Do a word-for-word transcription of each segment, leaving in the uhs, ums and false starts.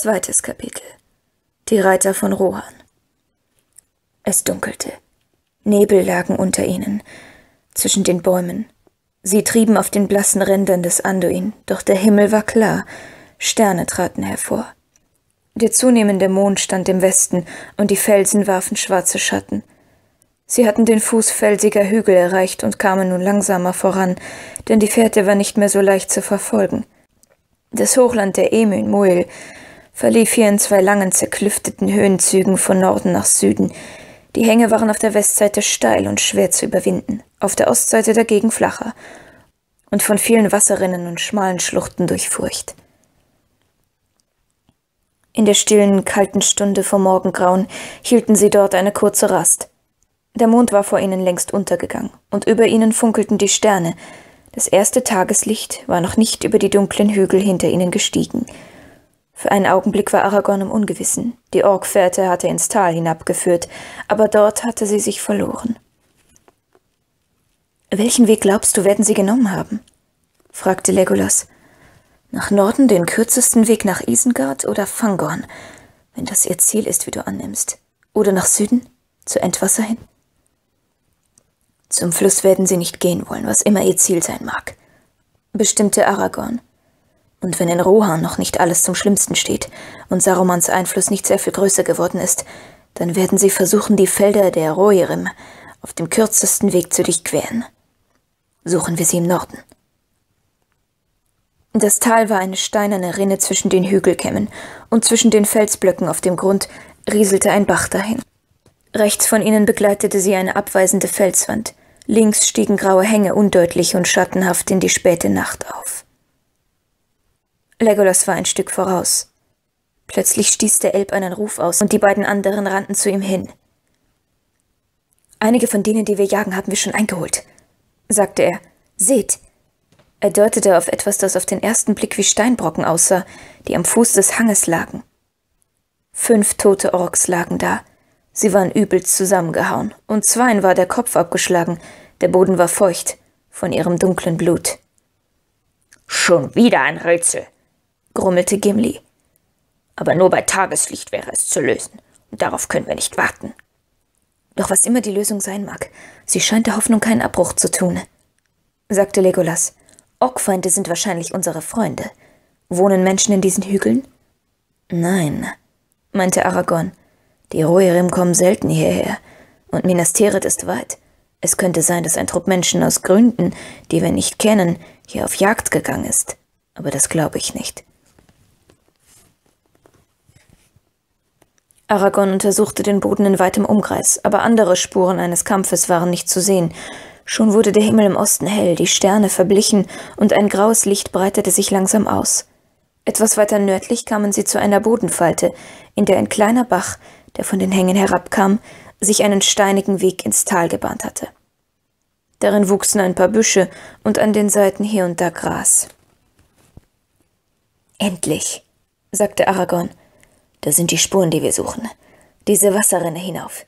Zweites Kapitel. Die Reiter von Rohan. Es dunkelte. Nebel lagen unter ihnen, zwischen den Bäumen. Sie trieben auf den blassen Rändern des Anduin, doch der Himmel war klar, Sterne traten hervor. Der zunehmende Mond stand im Westen, und die Felsen warfen schwarze Schatten. Sie hatten den Fuß felsiger Hügel erreicht und kamen nun langsamer voran, denn die Fährte war nicht mehr so leicht zu verfolgen. Das Hochland der Emyn Muil verlief hier in zwei langen, zerklüfteten Höhenzügen von Norden nach Süden. Die Hänge waren auf der Westseite steil und schwer zu überwinden, auf der Ostseite dagegen flacher und von vielen Wasserrinnen und schmalen Schluchten durchfurcht. In der stillen, kalten Stunde vor Morgengrauen hielten sie dort eine kurze Rast. Der Mond war vor ihnen längst untergegangen, und über ihnen funkelten die Sterne. Das erste Tageslicht war noch nicht über die dunklen Hügel hinter ihnen gestiegen. Für einen Augenblick war Aragorn im Ungewissen. Die Orkfährte hatte ins Tal hinabgeführt, aber dort hatte sie sich verloren. »Welchen Weg, glaubst du, werden sie genommen haben?« fragte Legolas. »Nach Norden den kürzesten Weg nach Isengard oder Fangorn, wenn das ihr Ziel ist, wie du annimmst, oder nach Süden, zu Entwasser hin?« »Zum Fluss werden sie nicht gehen wollen, was immer ihr Ziel sein mag«, bestimmte Aragorn. »Und wenn in Rohan noch nicht alles zum Schlimmsten steht und Sarumans Einfluss nicht sehr viel größer geworden ist, dann werden sie versuchen, die Felder der Rohirrim auf dem kürzesten Weg zu durchqueren. Suchen wir sie im Norden.« Das Tal war eine steinerne Rinne zwischen den Hügelkämmen, und zwischen den Felsblöcken auf dem Grund rieselte ein Bach dahin. Rechts von ihnen begleitete sie eine abweisende Felswand. Links stiegen graue Hänge undeutlich und schattenhaft in die späte Nacht auf. Legolas war ein Stück voraus. Plötzlich stieß der Elb einen Ruf aus, und die beiden anderen rannten zu ihm hin. »Einige von denen, die wir jagen, haben wir schon eingeholt«, sagte er. »Seht!« Er deutete auf etwas, das auf den ersten Blick wie Steinbrocken aussah, die am Fuß des Hanges lagen. Fünf tote Orks lagen da. Sie waren übelst zusammengehauen, und zweien war der Kopf abgeschlagen, der Boden war feucht von ihrem dunklen Blut. »Schon wieder ein Rätsel«, grummelte Gimli. »Aber nur bei Tageslicht wäre es zu lösen, und darauf können wir nicht warten.« »Doch was immer die Lösung sein mag, sie scheint der Hoffnung keinen Abbruch zu tun«, sagte Legolas. »Orkfeinde sind wahrscheinlich unsere Freunde. Wohnen Menschen in diesen Hügeln?« »Nein«, meinte Aragorn. »Die Rohirrim kommen selten hierher, und Minas Tirith ist weit. Es könnte sein, dass ein Trupp Menschen aus Gründen, die wir nicht kennen, hier auf Jagd gegangen ist. Aber das glaube ich nicht.« Aragorn untersuchte den Boden in weitem Umkreis, aber andere Spuren eines Kampfes waren nicht zu sehen. Schon wurde der Himmel im Osten hell, die Sterne verblichen, und ein graues Licht breitete sich langsam aus. Etwas weiter nördlich kamen sie zu einer Bodenfalte, in der ein kleiner Bach, der von den Hängen herabkam, sich einen steinigen Weg ins Tal gebahnt hatte. Darin wuchsen ein paar Büsche und an den Seiten hier und da Gras. »Endlich«, sagte Aragorn, »da sind die Spuren, die wir suchen. Diese Wasserrinne hinauf.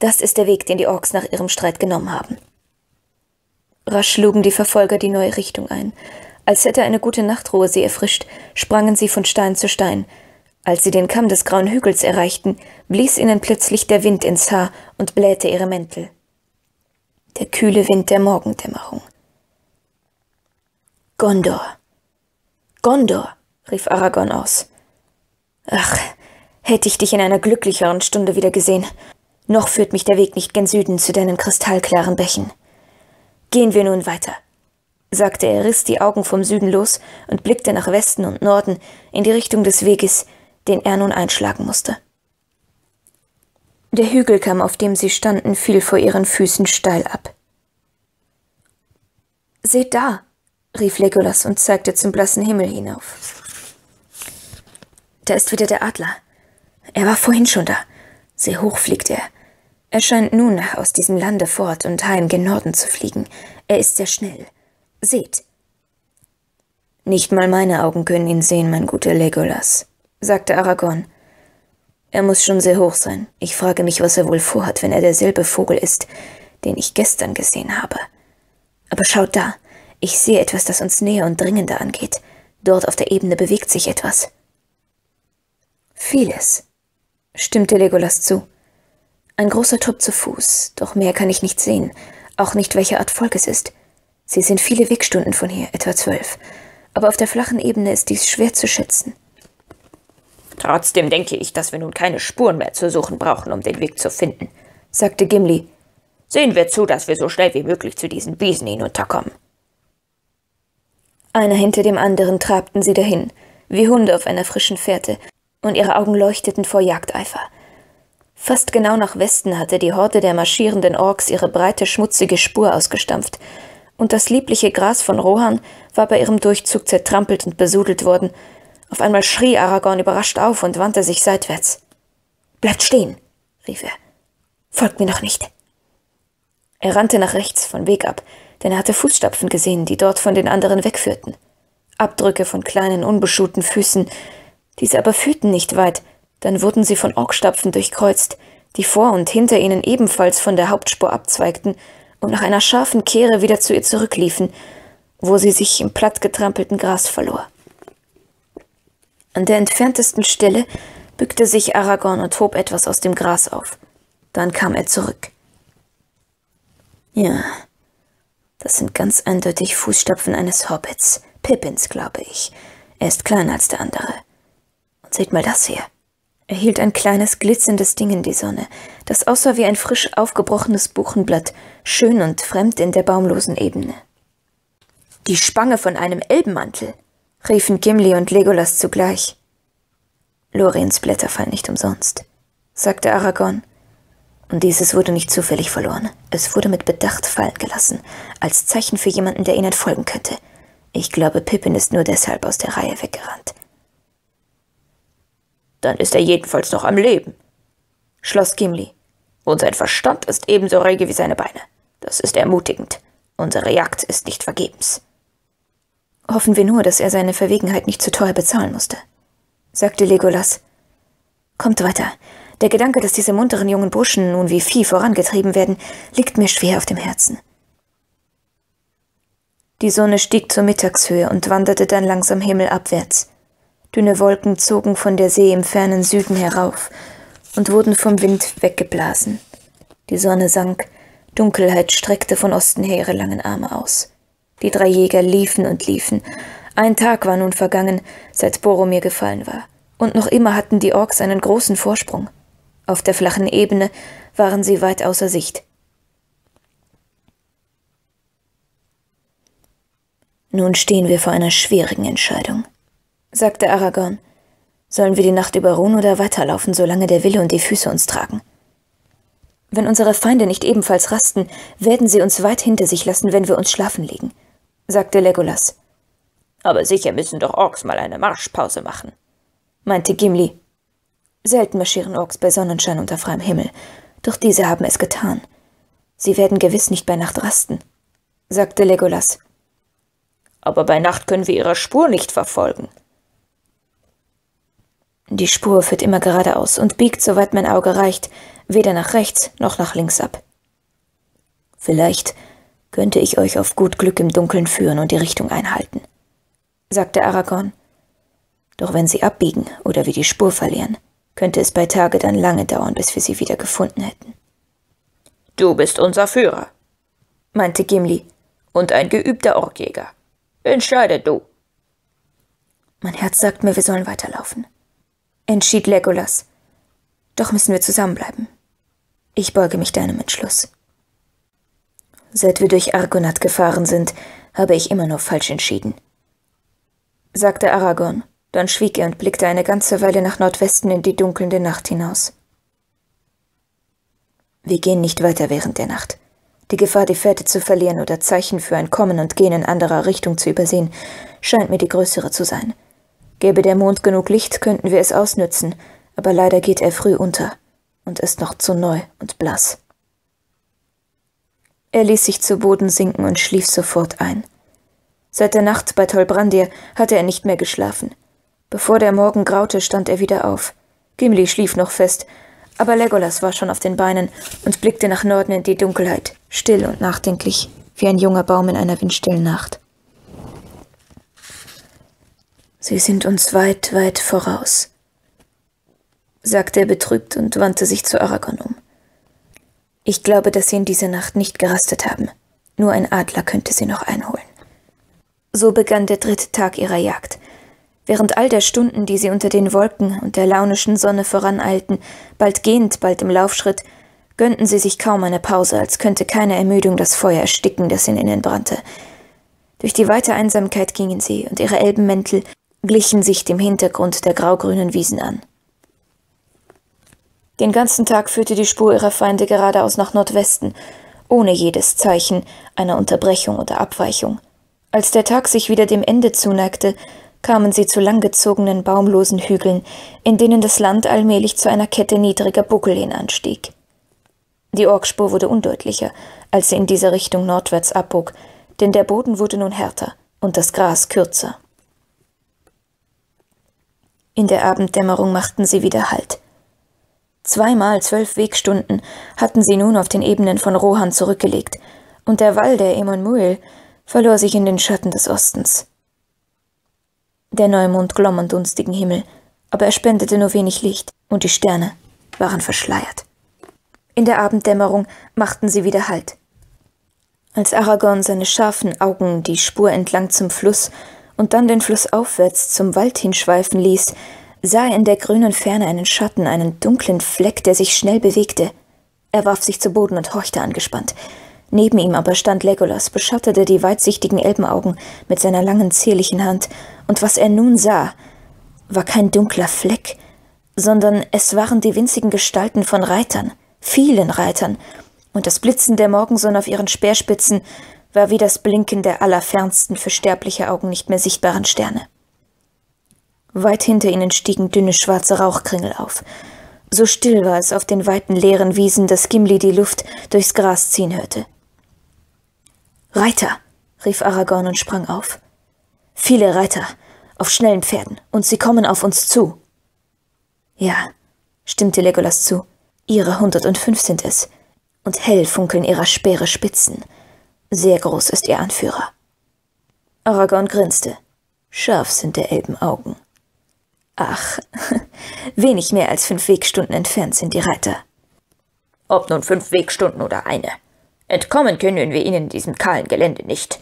Das ist der Weg, den die Orks nach ihrem Streit genommen haben.« Rasch schlugen die Verfolger die neue Richtung ein. Als hätte eine gute Nachtruhe sie erfrischt, sprangen sie von Stein zu Stein. Als sie den Kamm des grauen Hügels erreichten, blies ihnen plötzlich der Wind ins Haar und blähte ihre Mäntel. Der kühle Wind der Morgendämmerung. »Gondor! Gondor!« rief Aragorn aus. »Ach, hätte ich dich in einer glücklicheren Stunde wieder gesehen. Noch führt mich der Weg nicht gen Süden zu deinen kristallklaren Bächen. Gehen wir nun weiter«, sagte er, riss die Augen vom Süden los und blickte nach Westen und Norden in die Richtung des Weges, den er nun einschlagen musste. Der Hügelkamm, auf dem sie standen, fiel vor ihren Füßen steil ab. »Seht da«, rief Legolas und zeigte zum blassen Himmel hinauf. »Da ist wieder der Adler. Er war vorhin schon da. Sehr hoch fliegt er. Er scheint nun aus diesem Lande fort und heim gen Norden zu fliegen. Er ist sehr schnell. Seht!« »Nicht mal meine Augen können ihn sehen, mein guter Legolas«, sagte Aragorn. »Er muss schon sehr hoch sein. Ich frage mich, was er wohl vorhat, wenn er derselbe Vogel ist, den ich gestern gesehen habe. Aber schaut da, ich sehe etwas, das uns näher und dringender angeht. Dort auf der Ebene bewegt sich etwas.« vieles, stimmte Legolas zu. Ein großer Trupp zu Fuß, doch mehr kann ich nicht sehen, auch nicht, welche Art Volk es ist. Sie sind viele Wegstunden von hier, etwa zwölf, aber auf der flachen Ebene ist dies schwer zu schätzen. Trotzdem denke ich, dass wir nun keine Spuren mehr zu suchen brauchen, um den Weg zu finden, sagte Gimli. Sehen wir zu, dass wir so schnell wie möglich zu diesen Wiesen hinunterkommen. Einer hinter dem anderen trabten sie dahin, wie Hunde auf einer frischen Fährte, und ihre Augen leuchteten vor Jagdeifer. Fast genau nach Westen hatte die Horde der marschierenden Orks ihre breite, schmutzige Spur ausgestampft, und das liebliche Gras von Rohan war bei ihrem Durchzug zertrampelt und besudelt worden. Auf einmal schrie Aragorn überrascht auf und wandte sich seitwärts. »Bleibt stehen«, rief er, »folgt mir noch nicht.« Er rannte nach rechts vom Weg ab, denn er hatte Fußstapfen gesehen, die dort von den anderen wegführten. Abdrücke von kleinen, unbeschuhten Füßen. Diese aber führten nicht weit, dann wurden sie von Orkstapfen durchkreuzt, die vor und hinter ihnen ebenfalls von der Hauptspur abzweigten und nach einer scharfen Kehre wieder zu ihr zurückliefen, wo sie sich im plattgetrampelten Gras verlor. An der entferntesten Stelle bückte sich Aragorn und hob etwas aus dem Gras auf. Dann kam er zurück. Ja, das sind ganz eindeutig Fußstapfen eines Hobbits, Pippins, glaube ich. Er ist kleiner als der andere. Und seht mal das hier. Er hielt ein kleines, glitzerndes Ding in die Sonne, das aussah wie ein frisch aufgebrochenes Buchenblatt, schön und fremd in der baumlosen Ebene. »Die Spange von einem Elbenmantel«, riefen Gimli und Legolas zugleich. »Loriens Blätter fallen nicht umsonst«, sagte Aragorn. Und dieses wurde nicht zufällig verloren. Es wurde mit Bedacht fallen gelassen, als Zeichen für jemanden, der ihnen folgen könnte. Ich glaube, Pippin ist nur deshalb aus der Reihe weggerannt. Dann ist er jedenfalls noch am Leben, schloss Gimli. Und sein Verstand ist ebenso rege wie seine Beine. Das ist ermutigend. Unsere Jagd ist nicht vergebens. Hoffen wir nur, dass er seine Verwegenheit nicht zu teuer bezahlen musste, sagte Legolas. Kommt weiter. Der Gedanke, dass diese munteren jungen Burschen nun wie Vieh vorangetrieben werden, liegt mir schwer auf dem Herzen. Die Sonne stieg zur Mittagshöhe und wanderte dann langsam himmelabwärts. Dünne Wolken zogen von der See im fernen Süden herauf und wurden vom Wind weggeblasen. Die Sonne sank, Dunkelheit streckte von Osten her ihre langen Arme aus. Die drei Jäger liefen und liefen. Ein Tag war nun vergangen, seit Boromir gefallen war, und noch immer hatten die Orks einen großen Vorsprung. Auf der flachen Ebene waren sie weit außer Sicht. Nun stehen wir vor einer schwierigen Entscheidung, sagte Aragorn. Sollen wir die Nacht über ruhen oder weiterlaufen, solange der Wille und die Füße uns tragen? Wenn unsere Feinde nicht ebenfalls rasten, werden sie uns weit hinter sich lassen, wenn wir uns schlafen legen, sagte Legolas. Aber sicher müssen doch Orks mal eine Marschpause machen, meinte Gimli. Selten marschieren Orks bei Sonnenschein unter freiem Himmel, doch diese haben es getan. Sie werden gewiss nicht bei Nacht rasten, sagte Legolas. Aber bei Nacht können wir ihre Spur nicht verfolgen. Die Spur führt immer geradeaus und biegt, soweit mein Auge reicht, weder nach rechts noch nach links ab. Vielleicht könnte ich euch auf gut Glück im Dunkeln führen und die Richtung einhalten, sagte Aragorn. Doch wenn sie abbiegen oder wir die Spur verlieren, könnte es bei Tage dann lange dauern, bis wir sie wieder gefunden hätten. Du bist unser Führer, meinte Gimli, und ein geübter Orkjäger. Entscheide du. Mein Herz sagt mir, wir sollen weiterlaufen, entschied Legolas. Doch müssen wir zusammenbleiben. Ich beuge mich deinem Entschluss. Seit wir durch Argonath gefahren sind, habe ich immer nur falsch entschieden, sagte Aragorn. Dann schwieg er und blickte eine ganze Weile nach Nordwesten in die dunkelnde Nacht hinaus. Wir gehen nicht weiter während der Nacht. Die Gefahr, die Fährte zu verlieren oder Zeichen für ein Kommen und Gehen in anderer Richtung zu übersehen, scheint mir die größere zu sein. Gäbe der Mond genug Licht, könnten wir es ausnützen, aber leider geht er früh unter und ist noch zu neu und blass. Er ließ sich zu Boden sinken und schlief sofort ein. Seit der Nacht bei Tol Brandir hatte er nicht mehr geschlafen. Bevor der Morgen graute, stand er wieder auf. Gimli schlief noch fest, aber Legolas war schon auf den Beinen und blickte nach Norden in die Dunkelheit, still und nachdenklich, wie ein junger Baum in einer windstillen Nacht. Sie sind uns weit, weit voraus, sagte er betrübt und wandte sich zu Aragorn um. Ich glaube, dass sie in dieser Nacht nicht gerastet haben. Nur ein Adler könnte sie noch einholen. So begann der dritte Tag ihrer Jagd. Während all der Stunden, die sie unter den Wolken und der launischen Sonne voraneilten, bald gehend, bald im Laufschritt, gönnten sie sich kaum eine Pause, als könnte keine Ermüdung das Feuer ersticken, das in ihnen brannte. Durch die weite Einsamkeit gingen sie, und ihre Elbenmäntel glichen sich dem Hintergrund der graugrünen Wiesen an. Den ganzen Tag führte die Spur ihrer Feinde geradeaus nach Nordwesten, ohne jedes Zeichen einer Unterbrechung oder Abweichung. Als der Tag sich wieder dem Ende zuneigte, kamen sie zu langgezogenen, baumlosen Hügeln, in denen das Land allmählich zu einer Kette niedriger Buckel hinanstieg. Die Orkspur wurde undeutlicher, als sie in dieser Richtung nordwärts abbog, denn der Boden wurde nun härter und das Gras kürzer. In der Abenddämmerung machten sie wieder Halt. Zweimal zwölf Wegstunden hatten sie nun auf den Ebenen von Rohan zurückgelegt, und der Wall der Emyn Muil verlor sich in den Schatten des Ostens. Der Neumond glomm am dunstigen Himmel, aber er spendete nur wenig Licht, und die Sterne waren verschleiert. In der Abenddämmerung machten sie wieder Halt. Als Aragorn seine scharfen Augen die Spur entlang zum Fluss und dann den Fluss aufwärts zum Wald hinschweifen ließ, sah er in der grünen Ferne einen Schatten, einen dunklen Fleck, der sich schnell bewegte. Er warf sich zu Boden und horchte angespannt. Neben ihm aber stand Legolas, beschattete die weitsichtigen Elbenaugen mit seiner langen, zierlichen Hand, und was er nun sah, war kein dunkler Fleck, sondern es waren die winzigen Gestalten von Reitern, vielen Reitern, und das Blitzen der Morgensonne auf ihren Speerspitzen war wie das Blinken der allerfernsten, für sterbliche Augen nicht mehr sichtbaren Sterne. Weit hinter ihnen stiegen dünne schwarze Rauchkringel auf. So still war es auf den weiten, leeren Wiesen, dass Gimli die Luft durchs Gras ziehen hörte. »Reiter«, rief Aragorn und sprang auf. »Viele Reiter, auf schnellen Pferden, und sie kommen auf uns zu.« »Ja«, stimmte Legolas zu, »ihre hundertundfünf sind es, und hell funkeln ihrer Speere Spitzen. Sehr groß ist ihr Anführer.« Aragorn grinste. »Scharf sind der Elbenaugen.« »Ach, wenig mehr als fünf Wegstunden entfernt sind die Reiter.« »Ob nun fünf Wegstunden oder eine, entkommen können wir ihnen in diesem kahlen Gelände nicht.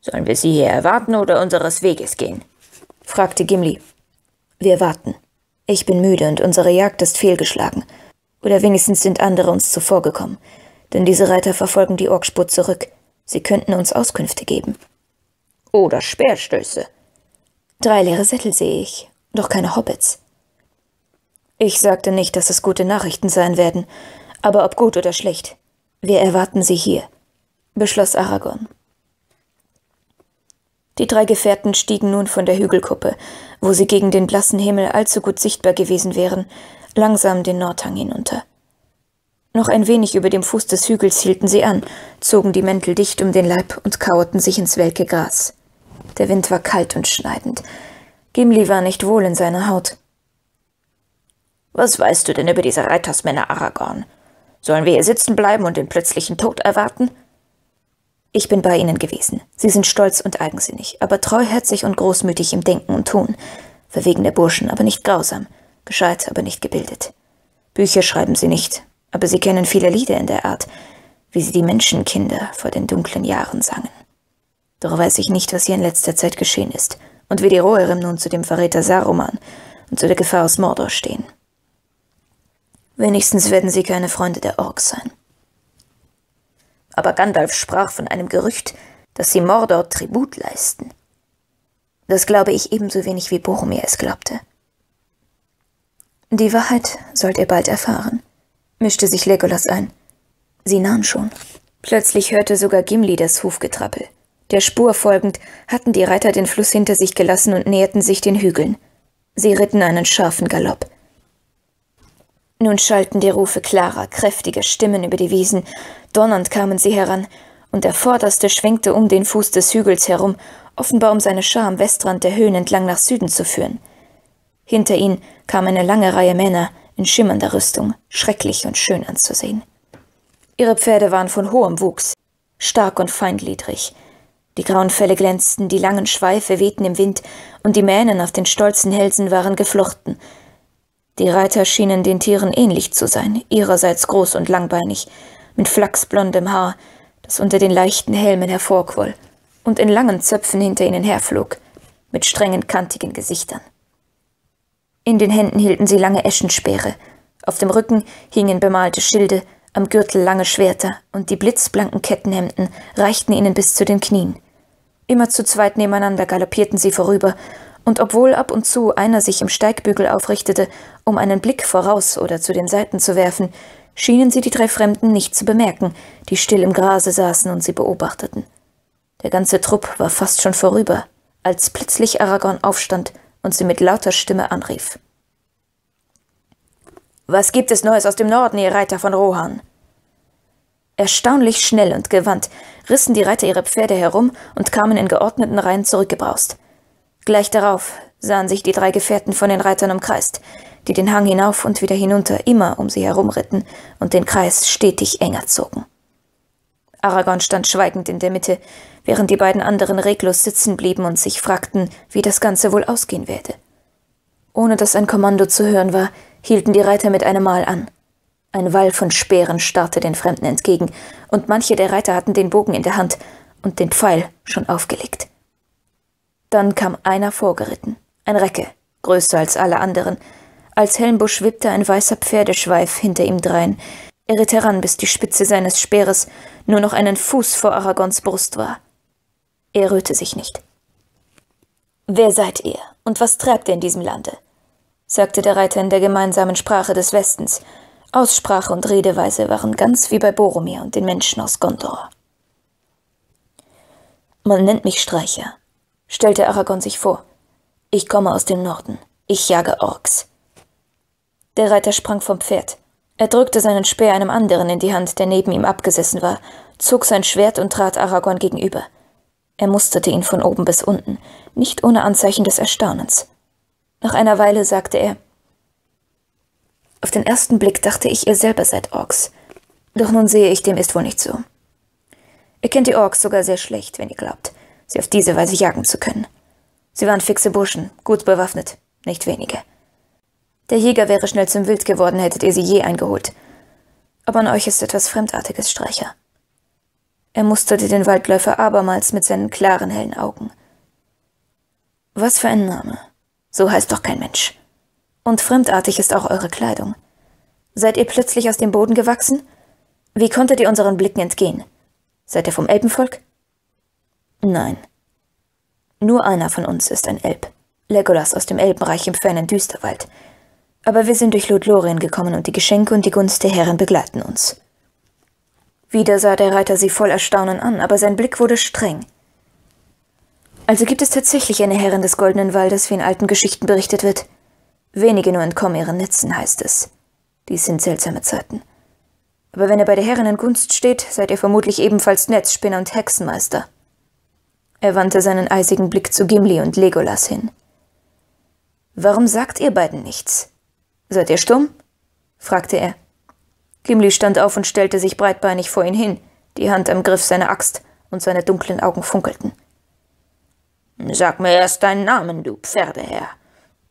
Sollen wir sie hier erwarten oder unseres Weges gehen?« fragte Gimli. »Wir warten. Ich bin müde und unsere Jagd ist fehlgeschlagen. Oder wenigstens sind andere uns zuvorgekommen, denn diese Reiter verfolgen die Orkspur zurück. Sie könnten uns Auskünfte geben.« »Oder Speerstöße.« »Drei leere Sättel sehe ich. Doch keine Hobbits.« »Ich sagte nicht, dass es gute Nachrichten sein werden, aber ob gut oder schlecht, wir erwarten sie hier«, beschloss Aragorn. Die drei Gefährten stiegen nun von der Hügelkuppe, wo sie gegen den blassen Himmel allzu gut sichtbar gewesen wären, langsam den Nordhang hinunter. Noch ein wenig über dem Fuß des Hügels hielten sie an, zogen die Mäntel dicht um den Leib und kauerten sich ins welke Gras. Der Wind war kalt und schneidend. Gimli war nicht wohl in seiner Haut. »Was weißt du denn über diese Reitersmänner, Aragorn? Sollen wir hier sitzen bleiben und den plötzlichen Tod erwarten?« »Ich bin bei ihnen gewesen. Sie sind stolz und eigensinnig, aber treuherzig und großmütig im Denken und Tun. Verwegene Burschen, aber nicht grausam. Gescheit, aber nicht gebildet. Bücher schreiben sie nicht, aber sie kennen viele Lieder in der Art, wie sie die Menschenkinder vor den dunklen Jahren sangen. Doch weiß ich nicht, was hier in letzter Zeit geschehen ist.« Und wie die Rohirrim nun zu dem Verräter Saruman und zu der Gefahr aus Mordor stehen. Wenigstens werden sie keine Freunde der Orks sein. Aber Gandalf sprach von einem Gerücht, dass sie Mordor Tribut leisten. Das glaube ich ebenso wenig, wie Boromir es glaubte. Die Wahrheit sollt ihr bald erfahren, mischte sich Legolas ein. Sie nahen schon. Plötzlich hörte sogar Gimli das Hufgetrappel. Der Spur folgend hatten die Reiter den Fluss hinter sich gelassen und näherten sich den Hügeln. Sie ritten einen scharfen Galopp. Nun schallten die Rufe klarer, kräftiger Stimmen über die Wiesen, donnernd kamen sie heran, und der Vorderste schwenkte um den Fuß des Hügels herum, offenbar um seine Schar am Westrand der Höhen entlang nach Süden zu führen. Hinter ihn kam eine lange Reihe Männer in schimmernder Rüstung, schrecklich und schön anzusehen. Ihre Pferde waren von hohem Wuchs, stark und feingliedrig. Die grauen Felle glänzten, die langen Schweife wehten im Wind, und die Mähnen auf den stolzen Hälsen waren geflochten. Die Reiter schienen den Tieren ähnlich zu sein, ihrerseits groß und langbeinig, mit flachsblondem Haar, das unter den leichten Helmen hervorquoll und in langen Zöpfen hinter ihnen herflog, mit strengen, kantigen Gesichtern. In den Händen hielten sie lange Eschenspeere, auf dem Rücken hingen bemalte Schilde, am Gürtel lange Schwerter, und die blitzblanken Kettenhemden reichten ihnen bis zu den Knien. Immer zu zweit nebeneinander galoppierten sie vorüber, und obwohl ab und zu einer sich im Steigbügel aufrichtete, um einen Blick voraus oder zu den Seiten zu werfen, schienen sie die drei Fremden nicht zu bemerken, die still im Grase saßen und sie beobachteten. Der ganze Trupp war fast schon vorüber, als plötzlich Aragorn aufstand und sie mit lauter Stimme anrief. »Was gibt es Neues aus dem Norden, ihr Reiter von Rohan?« Erstaunlich schnell und gewandt rissen die Reiter ihre Pferde herum und kamen in geordneten Reihen zurückgebraust. Gleich darauf sahen sich die drei Gefährten von den Reitern umkreist, die den Hang hinauf und wieder hinunter immer um sie herumritten und den Kreis stetig enger zogen. Aragorn stand schweigend in der Mitte, während die beiden anderen reglos sitzen blieben und sich fragten, wie das Ganze wohl ausgehen werde. Ohne dass ein Kommando zu hören war, hielten die Reiter mit einem Mal an. Ein Wall von Speeren starrte den Fremden entgegen, und manche der Reiter hatten den Bogen in der Hand und den Pfeil schon aufgelegt. Dann kam einer vorgeritten, ein Recke, größer als alle anderen. Als Helmbusch wippte ein weißer Pferdeschweif hinter ihm drein. Er ritt heran, bis die Spitze seines Speeres nur noch einen Fuß vor Aragons Brust war. Er rührte sich nicht. »Wer seid ihr, und was treibt ihr in diesem Lande?« sagte der Reiter in der gemeinsamen Sprache des Westens. Aussprache und Redeweise waren ganz wie bei Boromir und den Menschen aus Gondor. »Man nennt mich Streicher«, stellte Aragorn sich vor. »Ich komme aus dem Norden. Ich jage Orks.« Der Reiter sprang vom Pferd. Er drückte seinen Speer einem anderen in die Hand, der neben ihm abgesessen war, zog sein Schwert und trat Aragorn gegenüber. Er musterte ihn von oben bis unten, nicht ohne Anzeichen des Erstaunens. Nach einer Weile sagte er, »Auf den ersten Blick dachte ich, ihr selber seid Orks. Doch nun sehe ich, dem ist wohl nicht so. Ihr kennt die Orks sogar sehr schlecht, wenn ihr glaubt, sie auf diese Weise jagen zu können. Sie waren fixe Burschen, gut bewaffnet, nicht wenige. Der Jäger wäre schnell zum Wild geworden, hättet ihr sie je eingeholt. Aber an euch ist etwas Fremdartiges, Streicher.« Er musterte den Waldläufer abermals mit seinen klaren, hellen Augen. »Was für ein Name. So heißt doch kein Mensch. Und fremdartig ist auch eure Kleidung. Seid ihr plötzlich aus dem Boden gewachsen? Wie konntet ihr unseren Blicken entgehen? Seid ihr vom Elbenvolk?« »Nein. Nur einer von uns ist ein Elb. Legolas aus dem Elbenreich im fernen Düsterwald. Aber wir sind durch Lothlorien gekommen und die Geschenke und die Gunst der Herren begleiten uns.« Wieder sah der Reiter sie voll Erstaunen an, aber sein Blick wurde streng. »Also gibt es tatsächlich eine Herrin des Goldenen Waldes, wie in alten Geschichten berichtet wird? Wenige nur entkommen ihren Netzen, heißt es. Dies sind seltsame Zeiten. Aber wenn ihr bei der Herrinnen-Gunst steht, seid ihr vermutlich ebenfalls Netzspinner und Hexenmeister.« Er wandte seinen eisigen Blick zu Gimli und Legolas hin. »Warum sagt ihr beiden nichts? Seid ihr stumm?« fragte er. Gimli stand auf und stellte sich breitbeinig vor ihn hin, die Hand am Griff seiner Axt, und seine dunklen Augen funkelten. »Sag mir erst deinen Namen, du Pferdeherr.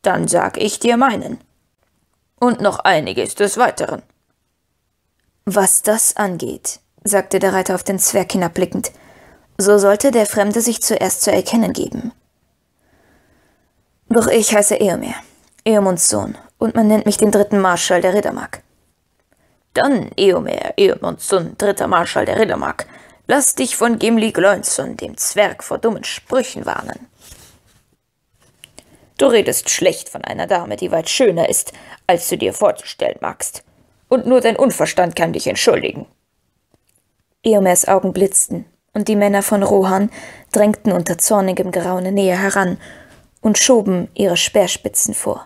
Dann sag ich dir meinen. Und noch einiges des Weiteren.« »Was das angeht«, sagte der Reiter auf den Zwerg hinabblickend, »so sollte der Fremde sich zuerst zu erkennen geben. Doch ich heiße Éomer, Eomunds Sohn, und man nennt mich den dritten Marschall der Riddermark.« »Dann, Éomer, Eomunds Sohn, dritter Marschall der Riddermark, lass dich von Gimli Glönsson, dem Zwerg, vor dummen Sprüchen warnen. Du redest schlecht von einer Dame, die weit schöner ist, als du dir vorzustellen magst. Und nur dein Unverstand kann dich entschuldigen.« Éomers Augen blitzten, und die Männer von Rohan drängten unter zornigem Geraune näher heran und schoben ihre Speerspitzen vor.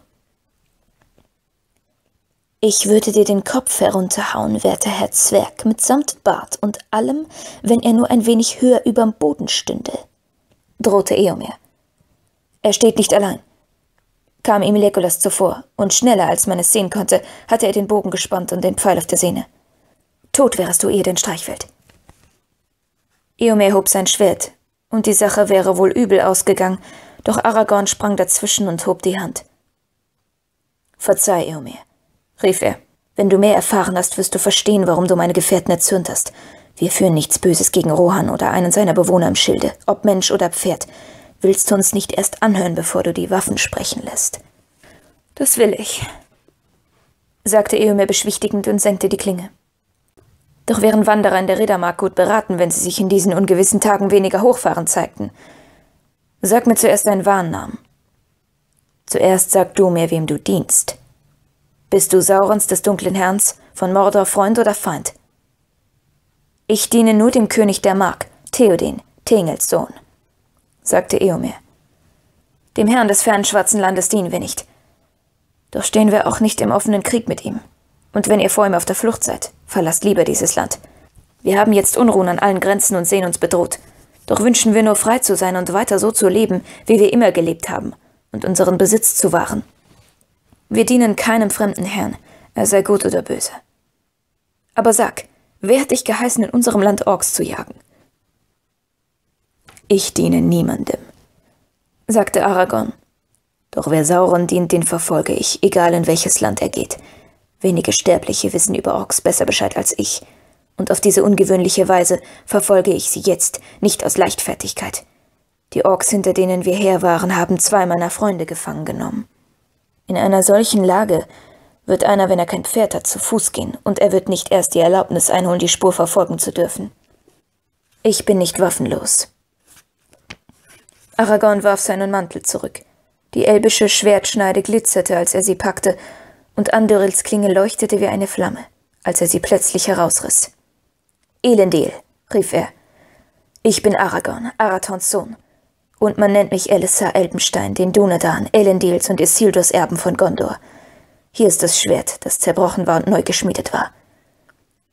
»Ich würde dir den Kopf herunterhauen, werter Herr Zwerg, mitsamt Bart und allem, wenn er nur ein wenig höher überm Boden stünde«, drohte Éomer. »Er steht nicht allein«, kam ihm Legolas zuvor, und schneller, als man es sehen konnte, hatte er den Bogen gespannt und den Pfeil auf der Sehne. »Tot wärest du, ehe den Streich fällt.« Éomer hob sein Schwert, und die Sache wäre wohl übel ausgegangen, doch Aragorn sprang dazwischen und hob die Hand. »Verzeih, Éomer«, rief er. »Wenn du mehr erfahren hast, wirst du verstehen, warum du meine Gefährten erzürnt hast. Wir führen nichts Böses gegen Rohan oder einen seiner Bewohner im Schilde, ob Mensch oder Pferd. Willst du uns nicht erst anhören, bevor du die Waffen sprechen lässt?« »Das will ich«, sagte Éomer beschwichtigend und senkte die Klinge. Doch wären Wanderer in der Riddermark gut beraten, wenn sie sich in diesen ungewissen Tagen weniger hochfahrend zeigten. Sag mir zuerst deinen wahren Namen. Zuerst sag du mir, wem du dienst. Bist du Saurons des dunklen Herrns, von Mordor Freund oder Feind? Ich diene nur dem König der Mark, Théoden, Tengels Sohn, sagte Éomer. Dem Herrn des fernen schwarzen Landes dienen wir nicht. Doch stehen wir auch nicht im offenen Krieg mit ihm. Und wenn ihr vor ihm auf der Flucht seid, verlasst lieber dieses Land. Wir haben jetzt Unruhen an allen Grenzen und sehen uns bedroht. Doch wünschen wir nur frei zu sein und weiter so zu leben, wie wir immer gelebt haben, und unseren Besitz zu wahren. Wir dienen keinem fremden Herrn, er sei gut oder böse. Aber sag, wer hat dich geheißen, in unserem Land Orks zu jagen? Ich diene niemandem, sagte Aragorn. Doch wer Sauron dient, den verfolge ich, egal in welches Land er geht. Wenige Sterbliche wissen über Orks besser Bescheid als ich, und auf diese ungewöhnliche Weise verfolge ich sie jetzt, nicht aus Leichtfertigkeit. Die Orks, hinter denen wir her waren, haben zwei meiner Freunde gefangen genommen. In einer solchen Lage wird einer, wenn er kein Pferd hat, zu Fuß gehen, und er wird nicht erst die Erlaubnis einholen, die Spur verfolgen zu dürfen. Ich bin nicht waffenlos. Aragorn warf seinen Mantel zurück. Die elbische Schwertschneide glitzerte, als er sie packte, und Andurils Klinge leuchtete wie eine Flamme, als er sie plötzlich herausriss. »Elendil«, rief er, »ich bin Aragorn, Arathorns Sohn, und man nennt mich Elessar Elbenstein, den Dúnedain, Elendils und Isildurs Erben von Gondor. Hier ist das Schwert, das zerbrochen war und neu geschmiedet war.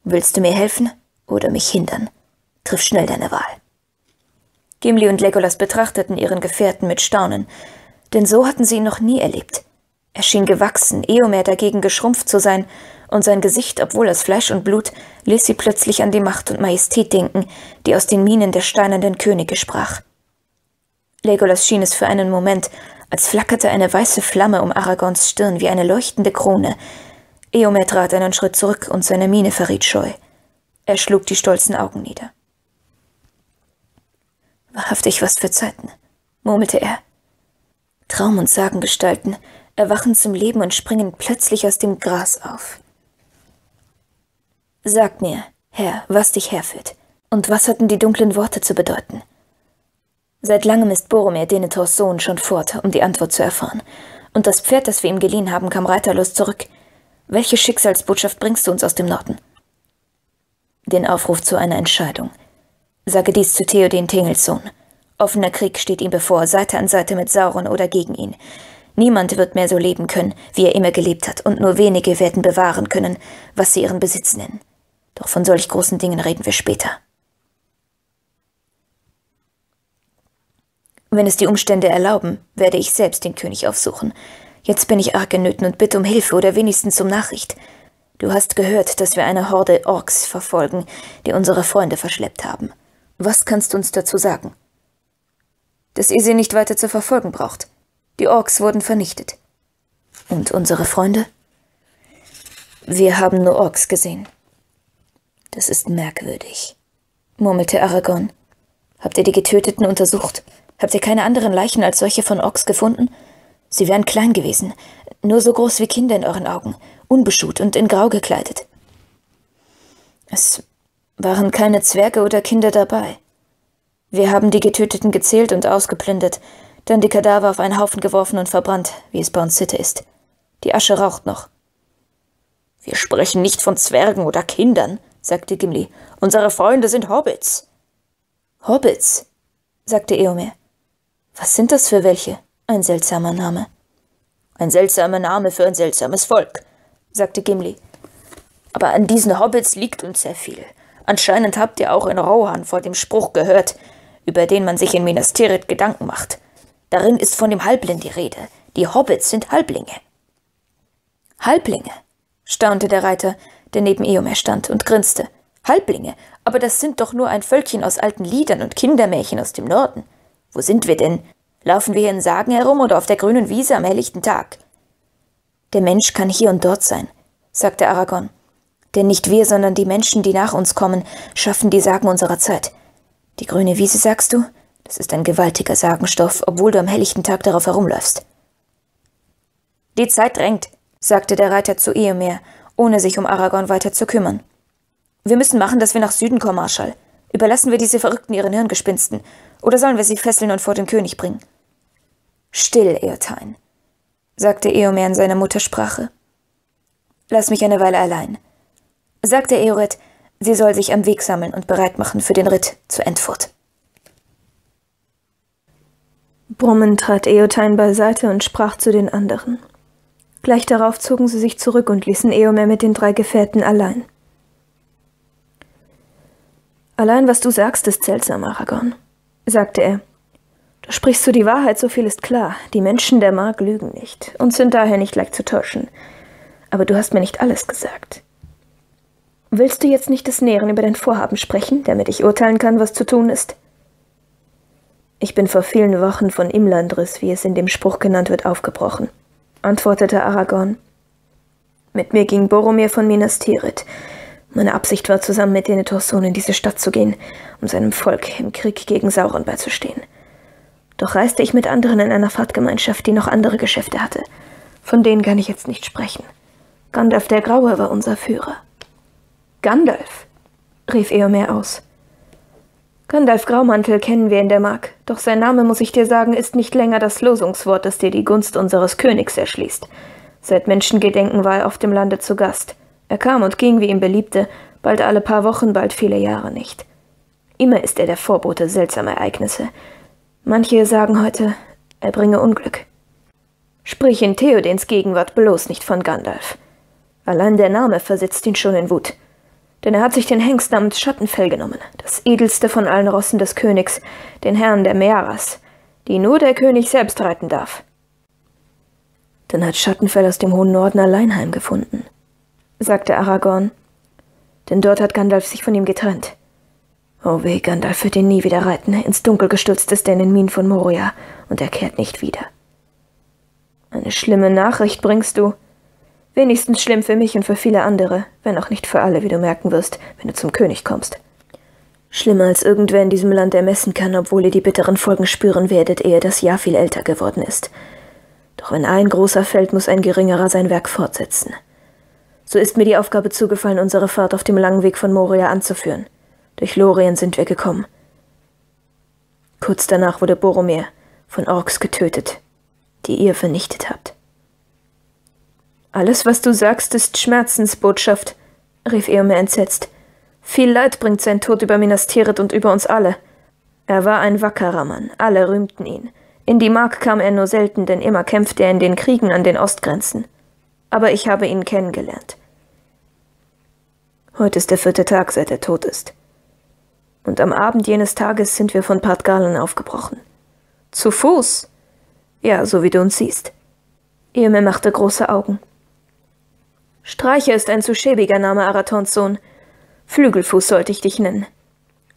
Willst du mir helfen oder mich hindern? Triff schnell deine Wahl.« Gimli und Legolas betrachteten ihren Gefährten mit Staunen, denn so hatten sie ihn noch nie erlebt. Er schien gewachsen, Éomer dagegen geschrumpft zu sein, und sein Gesicht, obwohl aus Fleisch und Blut, ließ sie plötzlich an die Macht und Majestät denken, die aus den Mienen der steinernen Könige sprach. Legolas schien es für einen Moment, als flackerte eine weiße Flamme um Aragorns Stirn wie eine leuchtende Krone. Éomer trat einen Schritt zurück, und seine Miene verriet Scheu. Er schlug die stolzen Augen nieder. »Wahrhaftig, was für Zeiten«, murmelte er. Traum- und Sagengestalten erwachen zum Leben und springen plötzlich aus dem Gras auf. Sag mir, Herr, was dich herführt, und was hatten die dunklen Worte zu bedeuten? Seit langem ist Boromir, Denethors Sohn, schon fort, um die Antwort zu erfahren, und das Pferd, das wir ihm geliehen haben, kam reiterlos zurück. Welche Schicksalsbotschaft bringst du uns aus dem Norden? Den Aufruf zu einer Entscheidung. Sage dies zu Théoden, Tengels Sohn. Offener Krieg steht ihm bevor, Seite an Seite mit Sauron oder gegen ihn. Niemand wird mehr so leben können, wie er immer gelebt hat, und nur wenige werden bewahren können, was sie ihren Besitz nennen. Doch von solch großen Dingen reden wir später. Wenn es die Umstände erlauben, werde ich selbst den König aufsuchen. Jetzt bin ich arg genötigt und bitte um Hilfe oder wenigstens um Nachricht. Du hast gehört, dass wir eine Horde Orks verfolgen, die unsere Freunde verschleppt haben. Was kannst du uns dazu sagen? Dass ihr sie nicht weiter zu verfolgen braucht. Die Orks wurden vernichtet. Und unsere Freunde? Wir haben nur Orks gesehen. Das ist merkwürdig, murmelte Aragorn. Habt ihr die Getöteten untersucht? Habt ihr keine anderen Leichen als solche von Orks gefunden? Sie wären klein gewesen, nur so groß wie Kinder in euren Augen, unbeschuht und in Grau gekleidet. Es waren keine Zwerge oder Kinder dabei. Wir haben die Getöteten gezählt und ausgeplündert, dann die Kadaver auf einen Haufen geworfen und verbrannt, wie es bei uns Sitte ist. Die Asche raucht noch. »Wir sprechen nicht von Zwergen oder Kindern«, sagte Gimli. »Unsere Freunde sind Hobbits.« »Hobbits«, sagte Éomer. »Was sind das für welche? Ein seltsamer Name.« »Ein seltsamer Name für ein seltsames Volk«, sagte Gimli. »Aber an diesen Hobbits liegt uns sehr viel. Anscheinend habt ihr auch in Rohan vor dem Spruch gehört, über den man sich in Minas Tirith Gedanken macht. Darin ist von dem Halbling die Rede. Die Hobbits sind Halblinge.« »Halblinge?« staunte der Reiter, der neben Éomer stand, und grinste. »Halblinge? Aber das sind doch nur ein Völkchen aus alten Liedern und Kindermärchen aus dem Norden. Wo sind wir denn? Laufen wir hier in Sagen herum oder auf der grünen Wiese am helllichten Tag?« Der Mensch kann hier und dort sein, sagte Aragorn. Denn nicht wir, sondern die Menschen, die nach uns kommen, schaffen die Sagen unserer Zeit. Die grüne Wiese, sagst du? Das ist ein gewaltiger Sagenstoff, obwohl du am helllichten Tag darauf herumläufst. Die Zeit drängt, sagte der Reiter zu Éomer, ohne sich um Aragorn weiter zu kümmern. Wir müssen machen, dass wir nach Süden kommen, Marschall. Überlassen wir diese Verrückten ihren Hirngespinsten, oder sollen wir sie fesseln und vor den König bringen? Still, Eotein, sagte Éomer in seiner Muttersprache. Lass mich eine Weile allein, sagte Éored, sie soll sich am Weg sammeln und bereit machen für den Ritt zu Entfurt. Brummend trat Eotein beiseite und sprach zu den anderen. Gleich darauf zogen sie sich zurück und ließen Éomer mit den drei Gefährten allein. Allein, was du sagst, ist seltsam, Aragorn, sagte er. Du sprichst du die Wahrheit, so viel ist klar. Die Menschen der Mark lügen nicht und sind daher nicht leicht zu täuschen. Aber du hast mir nicht alles gesagt. Willst du jetzt nicht des Näheren über dein Vorhaben sprechen, damit ich urteilen kann, was zu tun ist? Ich bin vor vielen Wochen von Imlandris, wie es in dem Spruch genannt wird, aufgebrochen, antwortete Aragorn. Mit mir ging Boromir von Minas Tirith. Meine Absicht war, zusammen mit den Entwassern in diese Stadt zu gehen, um seinem Volk im Krieg gegen Sauron beizustehen. Doch reiste ich mit anderen in einer Fahrtgemeinschaft, die noch andere Geschäfte hatte. Von denen kann ich jetzt nicht sprechen. Gandalf der Graue war unser Führer. »Gandalf«, rief Éomer aus. »Gandalf Graumantel kennen wir in der Mark, doch sein Name, muss ich dir sagen, ist nicht länger das Losungswort, das dir die Gunst unseres Königs erschließt. Seit Menschengedenken war er auf dem Lande zu Gast. Er kam und ging, wie ihm beliebte, bald alle paar Wochen, bald viele Jahre nicht. Immer ist er der Vorbote seltsamer Ereignisse. Manche sagen heute, er bringe Unglück. Sprich in Théodens Gegenwart bloß nicht von Gandalf. Allein der Name versetzt ihn schon in Wut.« Denn er hat sich den Hengst namens Schattenfell genommen, das edelste von allen Rossen des Königs, den Herrn der Mearas, die nur der König selbst reiten darf. Dann hat Schattenfell aus dem hohen Norden allein heimgefunden, sagte Aragorn, denn dort hat Gandalf sich von ihm getrennt. Oh weh, Gandalf wird ihn nie wieder reiten, ins Dunkel gestürzt ist er in den Minen von Moria, und er kehrt nicht wieder. Eine schlimme Nachricht bringst du. Wenigstens schlimm für mich und für viele andere, wenn auch nicht für alle, wie du merken wirst, wenn du zum König kommst. Schlimmer als irgendwer in diesem Land ermessen kann, obwohl ihr die bitteren Folgen spüren werdet, ehe das Jahr viel älter geworden ist. Doch wenn ein Großer fällt, muss ein Geringerer sein Werk fortsetzen. So ist mir die Aufgabe zugefallen, unsere Fahrt auf dem langen Weg von Moria anzuführen. Durch Lorien sind wir gekommen. Kurz danach wurde Boromir von Orks getötet, die ihr vernichtet habt. »Alles, was du sagst, ist Schmerzensbotschaft«, rief Éomer entsetzt. »Viel Leid bringt sein Tod über Minas Tirith und über uns alle. Er war ein wackerer Mann, alle rühmten ihn. In die Mark kam er nur selten, denn immer kämpfte er in den Kriegen an den Ostgrenzen. Aber ich habe ihn kennengelernt. Heute ist der vierte Tag, seit er tot ist. Und am Abend jenes Tages sind wir von Parth Galen aufgebrochen. Zu Fuß? Ja, so wie du uns siehst.« Éomer machte große Augen. »Streicher ist ein zu schäbiger Name, Arathons Sohn. Flügelfuß sollte ich dich nennen.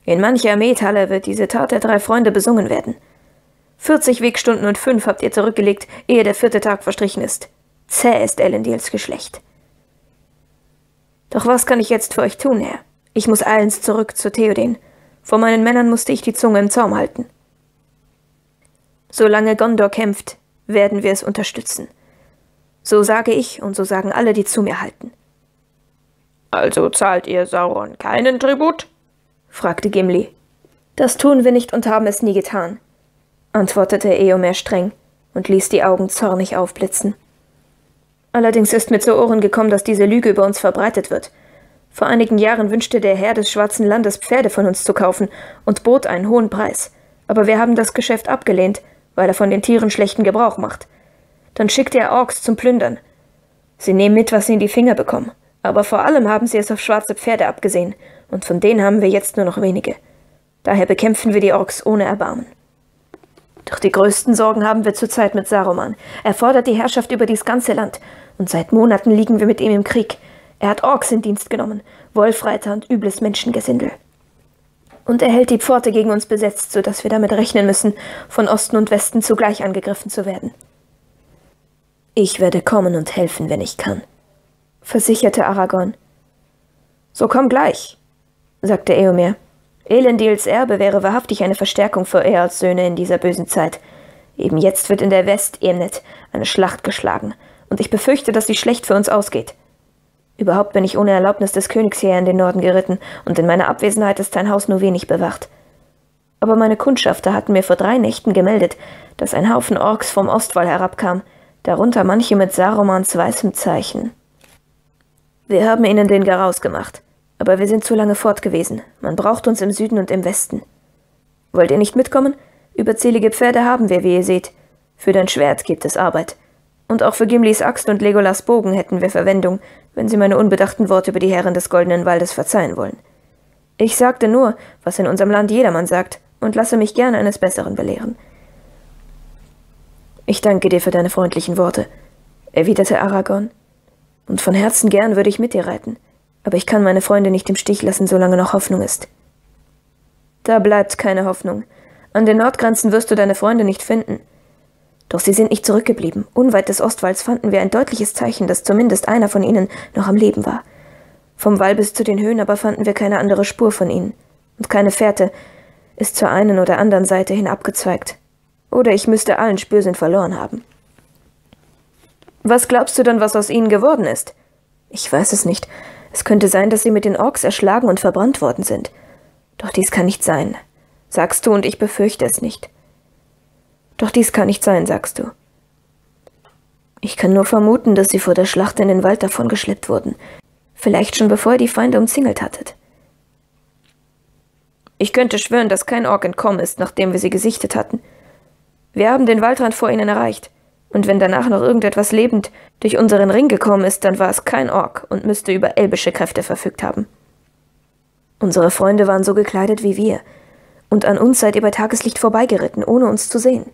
In mancher Methalle wird diese Tat der drei Freunde besungen werden. Vierzig Wegstunden und fünf habt ihr zurückgelegt, ehe der vierte Tag verstrichen ist. Zäh ist Elendils Geschlecht. Doch was kann ich jetzt für euch tun, Herr? Ich muss eilends zurück zu Théoden. Vor meinen Männern musste ich die Zunge im Zaum halten. Solange Gondor kämpft, werden wir es unterstützen.« So sage ich, und so sagen alle, die zu mir halten. »Also zahlt ihr Sauron keinen Tribut?« fragte Gimli. »Das tun wir nicht und haben es nie getan«, antwortete Éomer streng und ließ die Augen zornig aufblitzen. »Allerdings ist mir zu Ohren gekommen, dass diese Lüge über uns verbreitet wird. Vor einigen Jahren wünschte der Herr des Schwarzen Landes, Pferde von uns zu kaufen und bot einen hohen Preis. Aber wir haben das Geschäft abgelehnt, weil er von den Tieren schlechten Gebrauch macht. Dann schickt er Orks zum Plündern. Sie nehmen mit, was sie in die Finger bekommen. Aber vor allem haben sie es auf schwarze Pferde abgesehen, und von denen haben wir jetzt nur noch wenige. Daher bekämpfen wir die Orks ohne Erbarmen. Doch die größten Sorgen haben wir zurzeit mit Saruman. Er fordert die Herrschaft über dies ganze Land, und seit Monaten liegen wir mit ihm im Krieg. Er hat Orks in Dienst genommen, Wolfreiter und übles Menschengesindel. Und er hält die Pforte gegen uns besetzt, sodass wir damit rechnen müssen, von Osten und Westen zugleich angegriffen zu werden. »Ich werde kommen und helfen, wenn ich kann«, versicherte Aragorn. »So komm gleich«, sagte Éomer. »Elendils Erbe wäre wahrhaftig eine Verstärkung für Eals Söhne in dieser bösen Zeit. Eben jetzt wird in der West-Emnet eine Schlacht geschlagen, und ich befürchte, dass sie schlecht für uns ausgeht. Überhaupt bin ich ohne Erlaubnis des Königs hierher in den Norden geritten, und in meiner Abwesenheit ist sein Haus nur wenig bewacht. Aber meine Kundschafter hatten mir vor drei Nächten gemeldet, dass ein Haufen Orks vom Ostwall herabkam, darunter manche mit Sarumans weißem Zeichen. Wir haben ihnen den Garaus gemacht, aber wir sind zu lange fort gewesen. Man braucht uns im Süden und im Westen. Wollt ihr nicht mitkommen? Überzählige Pferde haben wir, wie ihr seht. Für dein Schwert gibt es Arbeit. Und auch für Gimlis Axt und Legolas Bogen hätten wir Verwendung, wenn sie meine unbedachten Worte über die Herren des Goldenen Waldes verzeihen wollen. Ich sagte nur, was in unserem Land jedermann sagt, und lasse mich gern eines Besseren belehren. »Ich danke dir für deine freundlichen Worte«, erwiderte Aragorn. »Und von Herzen gern würde ich mit dir reiten, aber ich kann meine Freunde nicht im Stich lassen, solange noch Hoffnung ist.« »Da bleibt keine Hoffnung. An den Nordgrenzen wirst du deine Freunde nicht finden.« Doch sie sind nicht zurückgeblieben. Unweit des Ostwalls fanden wir ein deutliches Zeichen, dass zumindest einer von ihnen noch am Leben war. Vom Wall bis zu den Höhen aber fanden wir keine andere Spur von ihnen. Und keine Fährte ist zur einen oder anderen Seite hin abgezweigt. Oder ich müsste allen Spürsinn verloren haben. Was glaubst du denn, was aus ihnen geworden ist? Ich weiß es nicht. Es könnte sein, dass sie mit den Orks erschlagen und verbrannt worden sind. Doch dies kann nicht sein, sagst du, und ich befürchte es nicht. Doch dies kann nicht sein, sagst du. Ich kann nur vermuten, dass sie vor der Schlacht in den Wald davongeschleppt wurden. Vielleicht schon bevor ihr die Feinde umzingelt hattet. Ich könnte schwören, dass kein Ork entkommen ist, nachdem wir sie gesichtet hatten. Wir haben den Waldrand vor ihnen erreicht. Und wenn danach noch irgendetwas lebend durch unseren Ring gekommen ist, dann war es kein Ork und müsste über elbische Kräfte verfügt haben. Unsere Freunde waren so gekleidet wie wir. Und an uns seid ihr bei Tageslicht vorbeigeritten, ohne uns zu sehen.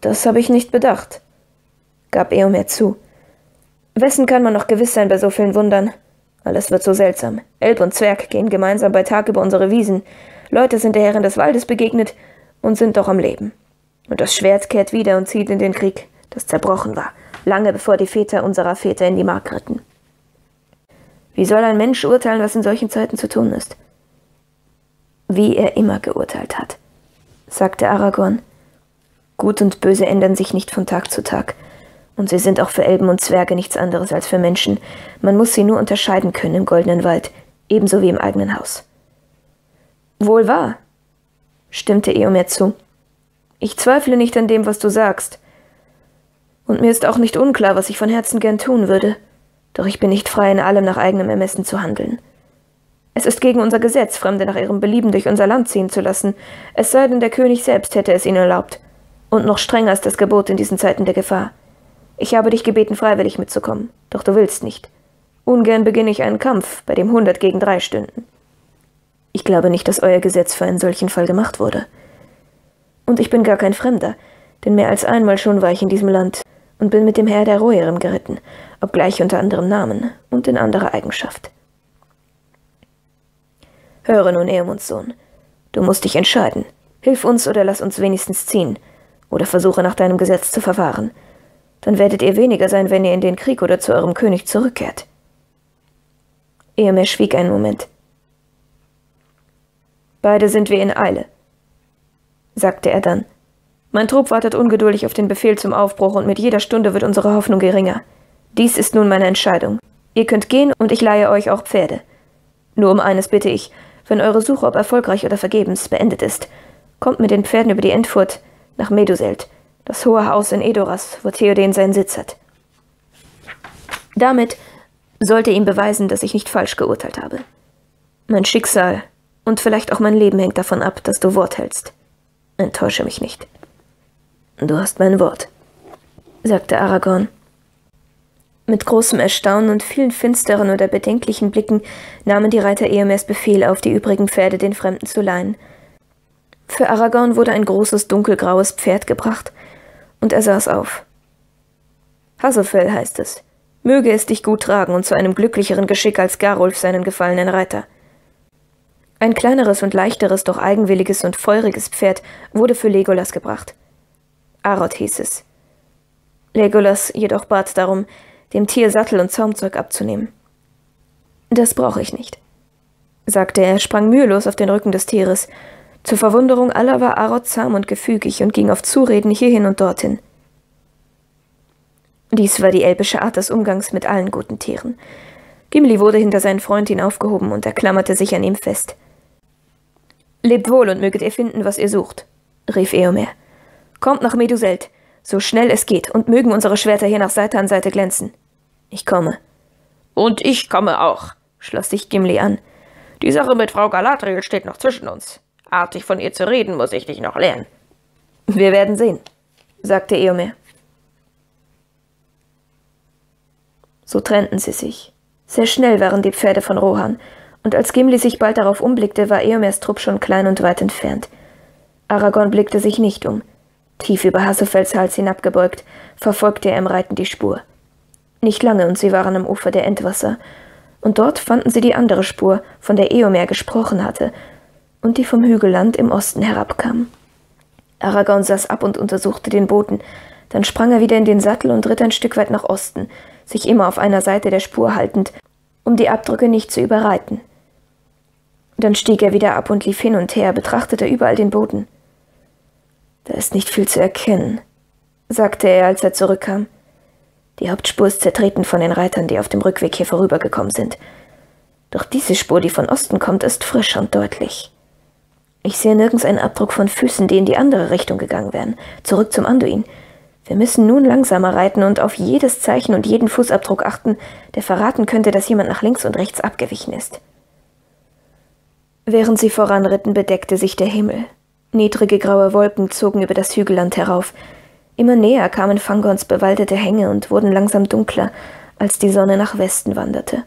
»Das habe ich nicht bedacht«, gab Éomer zu. »Wessen kann man noch gewiss sein bei so vielen Wundern? Alles wird so seltsam. Elb und Zwerg gehen gemeinsam bei Tag über unsere Wiesen. Leute sind der Herren des Waldes begegnet und sind doch am Leben. Und das Schwert kehrt wieder und zieht in den Krieg, das zerbrochen war, lange bevor die Väter unserer Väter in die Mark ritten. Wie soll ein Mensch urteilen, was in solchen Zeiten zu tun ist?« »Wie er immer geurteilt hat«, sagte Aragorn. »Gut und Böse ändern sich nicht von Tag zu Tag. Und sie sind auch für Elben und Zwerge nichts anderes als für Menschen. Man muss sie nur unterscheiden können im Goldenen Wald, ebenso wie im eigenen Haus.« »Wohl wahr«, stimmte Éomer zu. »Ich zweifle nicht an dem, was du sagst. Und mir ist auch nicht unklar, was ich von Herzen gern tun würde. Doch ich bin nicht frei, in allem nach eigenem Ermessen zu handeln. Es ist gegen unser Gesetz, Fremde nach ihrem Belieben durch unser Land ziehen zu lassen, es sei denn, der König selbst hätte es ihnen erlaubt. Und noch strenger ist das Gebot in diesen Zeiten der Gefahr. Ich habe dich gebeten, freiwillig mitzukommen, doch du willst nicht. Ungern beginne ich einen Kampf, bei dem hundert gegen drei stünden. Ich glaube nicht, dass euer Gesetz für einen solchen Fall gemacht wurde. Und ich bin gar kein Fremder, denn mehr als einmal schon war ich in diesem Land und bin mit dem Herr der Rohirrim geritten, obgleich unter anderem Namen und in anderer Eigenschaft. Höre nun, Eomundssohn, du musst dich entscheiden. Hilf uns oder lass uns wenigstens ziehen. Oder versuche nach deinem Gesetz zu verfahren. Dann werdet ihr weniger sein, wenn ihr in den Krieg oder zu eurem König zurückkehrt.« Éomer schwieg einen Moment. »Beide sind wir in Eile«, sagte er dann. »Mein Trupp wartet ungeduldig auf den Befehl zum Aufbruch, und mit jeder Stunde wird unsere Hoffnung geringer. Dies ist nun meine Entscheidung. Ihr könnt gehen, und ich leihe euch auch Pferde. Nur um eines bitte ich, wenn eure Suche, ob erfolgreich oder vergebens, beendet ist, kommt mit den Pferden über die Entfurt nach Meduseld, das hohe Haus in Edoras, wo Théoden seinen Sitz hat. Damit sollte ihm beweisen, dass ich nicht falsch geurteilt habe. Mein Schicksal und vielleicht auch mein Leben hängt davon ab, dass du Wort hältst. Enttäusche mich nicht.« »Du hast mein Wort«, sagte Aragorn. Mit großem Erstaunen und vielen finsteren oder bedenklichen Blicken nahmen die Reiter Éomers Befehl auf, die übrigen Pferde den Fremden zu leihen. Für Aragorn wurde ein großes, dunkelgraues Pferd gebracht, und er saß auf. »Hasefell heißt es. Möge es dich gut tragen und zu einem glücklicheren Geschick als Garulf seinen gefallenen Reiter.« Ein kleineres und leichteres, doch eigenwilliges und feuriges Pferd wurde für Legolas gebracht. Arod hieß es. Legolas jedoch bat darum, dem Tier Sattel und Zaumzeug abzunehmen. »Das brauche ich nicht«, sagte er, sprang mühelos auf den Rücken des Tieres. Zur Verwunderung aller war Arod zahm und gefügig und ging auf Zureden hierhin und dorthin. Dies war die elbische Art des Umgangs mit allen guten Tieren. Gimli wurde hinter seinen Freund hinaufgehoben und er klammerte sich an ihm fest. »Lebt wohl und möget ihr finden, was ihr sucht«, rief Éomer. »Kommt nach Meduseld, so schnell es geht, und mögen unsere Schwerter hier nach Seite an Seite glänzen. Ich komme.« »Und ich komme auch«, schloss sich Gimli an. »Die Sache mit Frau Galadriel steht noch zwischen uns. Artig von ihr zu reden, muss ich dich noch lernen.« »Wir werden sehen«, sagte Éomer. So trennten sie sich. Sehr schnell waren die Pferde von Rohan, und als Gimli sich bald darauf umblickte, war Éomers Trupp schon klein und weit entfernt. Aragorn blickte sich nicht um. Tief über Hassefells Hals hinabgebeugt, verfolgte er im Reiten die Spur. Nicht lange, und sie waren am Ufer der Entwasser, und dort fanden sie die andere Spur, von der Éomer gesprochen hatte, und die vom Hügelland im Osten herabkam. Aragorn saß ab und untersuchte den Boden, dann sprang er wieder in den Sattel und ritt ein Stück weit nach Osten, sich immer auf einer Seite der Spur haltend, um die Abdrücke nicht zu überreiten. Dann stieg er wieder ab und lief hin und her, betrachtete überall den Boden. »Da ist nicht viel zu erkennen«, sagte er, als er zurückkam. »Die Hauptspur ist zertreten von den Reitern, die auf dem Rückweg hier vorübergekommen sind. Doch diese Spur, die von Osten kommt, ist frisch und deutlich. Ich sehe nirgends einen Abdruck von Füßen, die in die andere Richtung gegangen wären, zurück zum Anduin. Wir müssen nun langsamer reiten und auf jedes Zeichen und jeden Fußabdruck achten, der verraten könnte, dass jemand nach links und rechts abgewichen ist.« Während sie voranritten, bedeckte sich der Himmel. Niedrige graue Wolken zogen über das Hügelland herauf. Immer näher kamen Fangorns bewaldete Hänge und wurden langsam dunkler, als die Sonne nach Westen wanderte.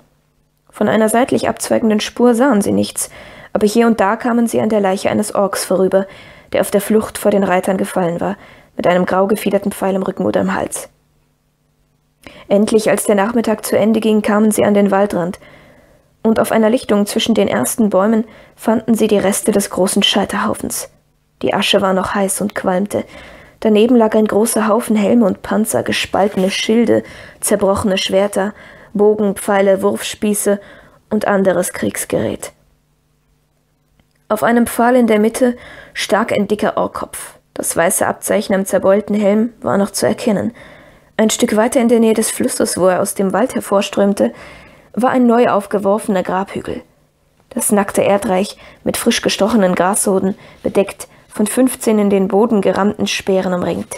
Von einer seitlich abzweigenden Spur sahen sie nichts, aber hier und da kamen sie an der Leiche eines Orks vorüber, der auf der Flucht vor den Reitern gefallen war, mit einem grau gefiederten Pfeil im Rücken oder im Hals. Endlich, als der Nachmittag zu Ende ging, kamen sie an den Waldrand, und auf einer Lichtung zwischen den ersten Bäumen fanden sie die Reste des großen Scheiterhaufens. Die Asche war noch heiß und qualmte. Daneben lag ein großer Haufen Helme und Panzer, gespaltene Schilde, zerbrochene Schwerter, Bogen, Pfeile, Wurfspieße und anderes Kriegsgerät. Auf einem Pfahl in der Mitte stak ein dicker Ohrkopf. Das weiße Abzeichen am zerbeulten Helm war noch zu erkennen. Ein Stück weiter in der Nähe des Flusses, wo er aus dem Wald hervorströmte, war ein neu aufgeworfener Grabhügel. Das nackte Erdreich, mit frisch gestochenen Grashoden, bedeckt, von fünfzehn in den Boden gerammten Speeren umringt.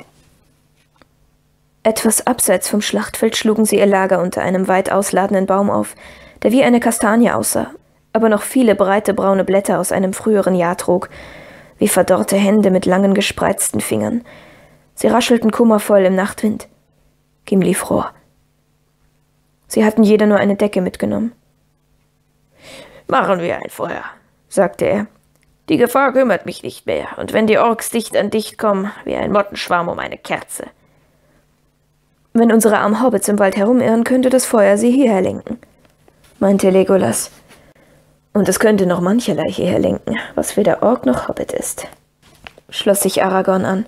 Etwas abseits vom Schlachtfeld schlugen sie ihr Lager unter einem weit ausladenden Baum auf, der wie eine Kastanie aussah, aber noch viele breite braune Blätter aus einem früheren Jahr trug, wie verdorrte Hände mit langen, gespreizten Fingern. Sie raschelten kummervoll im Nachtwind. Gimli fror. Sie hatten jeder nur eine Decke mitgenommen. »Machen wir ein Feuer«, sagte er. »Die Gefahr kümmert mich nicht mehr, und wenn die Orks dicht an dicht kommen, wie ein Mottenschwarm um eine Kerze.« »Wenn unsere armen Hobbits im Wald herumirren, könnte das Feuer sie hierher lenken«, meinte Legolas. »Und es könnte noch mancherlei hierher lenken, was weder Ork noch Hobbit ist«, schloss sich Aragorn an.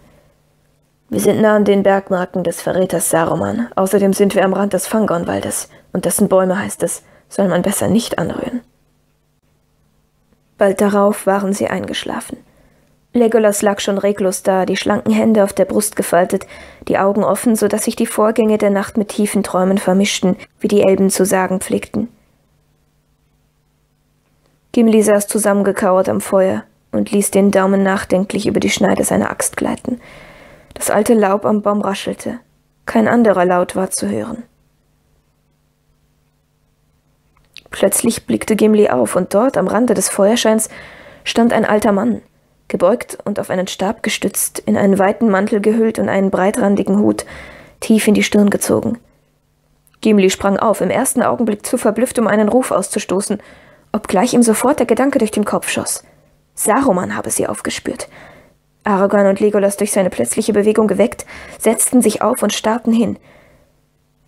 »Wir sind nah an den Bergmarken des Verräters Saruman. Außerdem sind wir am Rand des Fangornwaldes, und dessen Bäume, heißt es, soll man besser nicht anrühren.« Bald darauf waren sie eingeschlafen. Legolas lag schon reglos da, die schlanken Hände auf der Brust gefaltet, die Augen offen, so dass sich die Vorgänge der Nacht mit tiefen Träumen vermischten, wie die Elben zu sagen pflegten. Gimli saß zusammengekauert am Feuer und ließ den Daumen nachdenklich über die Schneide seiner Axt gleiten. Das alte Laub am Baum raschelte. Kein anderer Laut war zu hören. Plötzlich blickte Gimli auf, und dort, am Rande des Feuerscheins, stand ein alter Mann, gebeugt und auf einen Stab gestützt, in einen weiten Mantel gehüllt und einen breitrandigen Hut, tief in die Stirn gezogen. Gimli sprang auf, im ersten Augenblick zu verblüfft, um einen Ruf auszustoßen, obgleich ihm sofort der Gedanke durch den Kopf schoss. Saruman habe sie aufgespürt. Aragorn und Legolas, durch seine plötzliche Bewegung geweckt, setzten sich auf und starrten hin.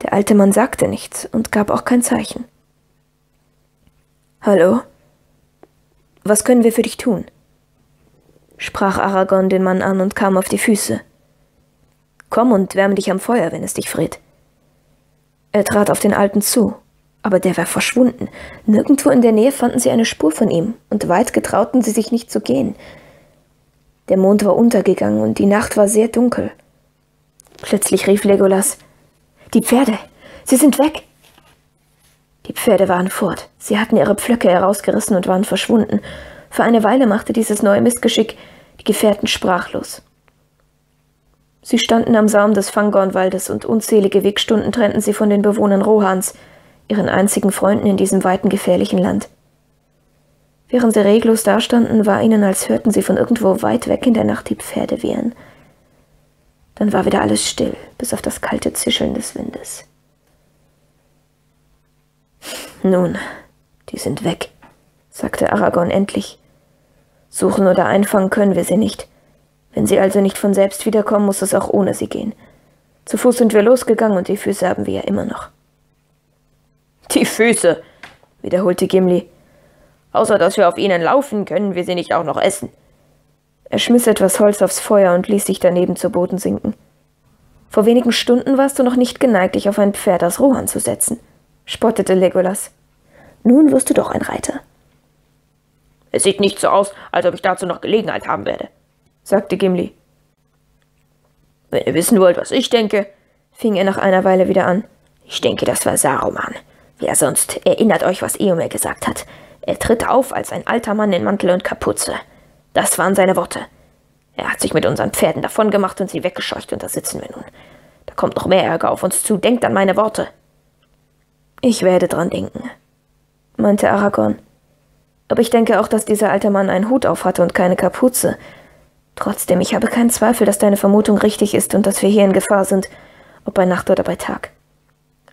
Der alte Mann sagte nichts und gab auch kein Zeichen. »Hallo? Was können wir für dich tun?« sprach Aragorn den Mann an und kam auf die Füße. Komm und wärme dich am Feuer, wenn es dich friert.« Er trat auf den Alten zu, aber der war verschwunden. Nirgendwo in der Nähe fanden sie eine Spur von ihm, und weit getrauten sie sich nicht zu gehen. Der Mond war untergegangen, und die Nacht war sehr dunkel. Plötzlich rief Legolas, »Die Pferde! Sie sind weg!« Die Pferde waren fort. Sie hatten ihre Pflöcke herausgerissen und waren verschwunden. Für eine Weile machte dieses neue Missgeschick die Gefährten sprachlos. Sie standen am Saum des Fangornwaldes, und unzählige Wegstunden trennten sie von den Bewohnern Rohans, ihren einzigen Freunden in diesem weiten, gefährlichen Land. Während sie reglos dastanden, war ihnen, als hörten sie von irgendwo weit weg in der Nacht die Pferde wiehern. Dann war wieder alles still, bis auf das kalte Zischeln des Windes. »Nun, die sind weg«, sagte Aragorn endlich. »Suchen oder einfangen können wir sie nicht. Wenn sie also nicht von selbst wiederkommen, muss es auch ohne sie gehen. Zu Fuß sind wir losgegangen, und die Füße haben wir ja immer noch.« »Die Füße«, wiederholte Gimli. »Außer dass wir auf ihnen laufen, können wir sie nicht auch noch essen.« Er schmiss etwas Holz aufs Feuer und ließ sich daneben zu Boden sinken. »Vor wenigen Stunden warst du noch nicht geneigt, dich auf ein Pferd aus Rohan zu setzen«, spottete Legolas. »Nun wirst du doch ein Reiter.« »Es sieht nicht so aus, als ob ich dazu noch Gelegenheit haben werde«, sagte Gimli. »Wenn ihr wissen wollt, was ich denke«, fing er nach einer Weile wieder an, »ich denke, das war Saruman. Wer sonst? Erinnert euch, was Éomer gesagt hat. Er tritt auf als ein alter Mann in Mantel und Kapuze. Das waren seine Worte. Er hat sich mit unseren Pferden davongemacht und sie weggescheucht, und da sitzen wir nun. Da kommt noch mehr Ärger auf uns zu. Denkt an meine Worte.« »Ich werde dran denken«, meinte Aragorn. »Aber ich denke auch, dass dieser alte Mann einen Hut auf hatte und keine Kapuze. Trotzdem, ich habe keinen Zweifel, dass deine Vermutung richtig ist und dass wir hier in Gefahr sind, ob bei Nacht oder bei Tag.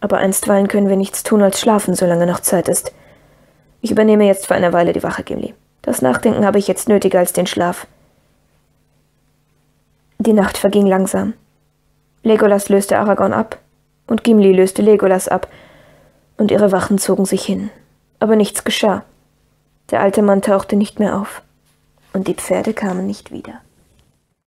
Aber einstweilen können wir nichts tun als schlafen, solange noch Zeit ist. Ich übernehme jetzt für eine Weile die Wache, Gimli. Das Nachdenken habe ich jetzt nötiger als den Schlaf.« Die Nacht verging langsam. Legolas löste Aragorn ab, und Gimli löste Legolas ab, und ihre Wachen zogen sich hin. Aber nichts geschah. Der alte Mann tauchte nicht mehr auf, und die Pferde kamen nicht wieder.